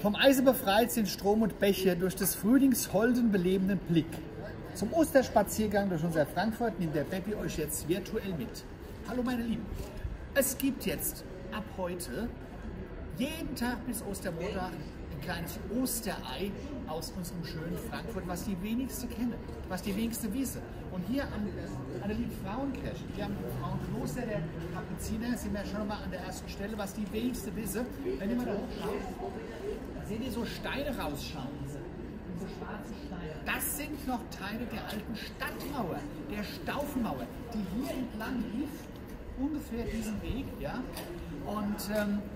Vom Eise befreit sind Strom und Bäche durch des Frühlings holden belebenden Blick. Zum Osterspaziergang durch unser Frankfurt nimmt der Bäppi euch jetzt virtuell mit. Hallo meine Lieben, es gibt jetzt ab heute jeden Tag bis Ostermontag ein kleines Osterei aus unserem schönen Frankfurt, was die wenigsten kennen, was die wenigsten wissen. Und hier an der Liebfrauenkirche, hier am Frauenkloster der Kapuziner, sind wir schon mal an der ersten Stelle, was die wenigsten wissen. Wenn ihr mal da hochschaut, dann seht ihr so Steine rausschauen. Das sind noch Teile der alten Stadtmauer, der Staufmauer, die hier entlang lief, ungefähr diesen Weg, ja. Und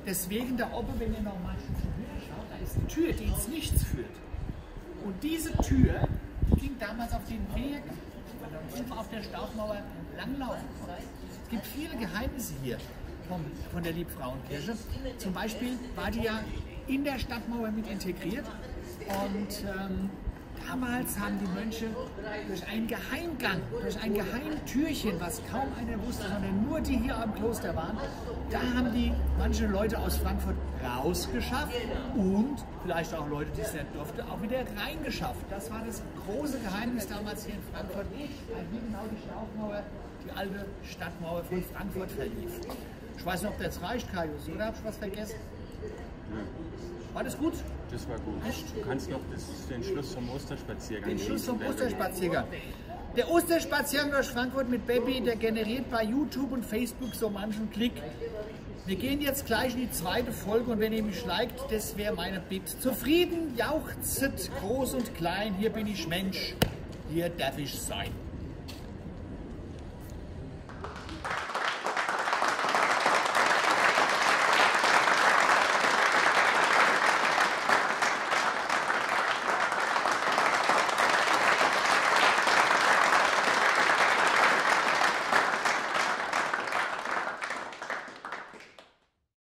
deswegen da oben, wenn ihr noch mal schaut, da ist eine Tür, die ins Nichts führt. Und diese Tür ging damals auf den Weg, um auf der Staufmauer langlaufen zu können. Es gibt viele Geheimnisse hier von der Liebfrauenkirche. Zum Beispiel war die ja in der Stadtmauer mit integriert. Und damals haben die Mönche durch einen Geheimgang, durch ein Geheimtürchen, was kaum einer wusste, sondern nur die hier am Kloster waren, da haben die manche Leute aus Frankfurt rausgeschafft und vielleicht auch Leute, die es nicht durften, auch wieder reingeschafft. Das war das große Geheimnis damals hier in Frankfurt, weil hier genau die Staufmauer, die alte Stadtmauer von Frankfurt verlief. Ich weiß nicht, ob das reicht, Kaius, oder habe ich was vergessen? War das gut? Das war gut. Echt? Du kannst noch den Schluss vom Osterspaziergang. Den Schluss vom Osterspaziergang. Der Osterspaziergang durch Frankfurt mit Bäppi, der generiert bei YouTube und Facebook so manchen Klick. Wir gehen jetzt gleich in die zweite Folge und wenn ihr mich liked, das wäre meine Bitte. Zufrieden jauchzet groß und klein, hier bin ich Mensch, hier darf ich sein.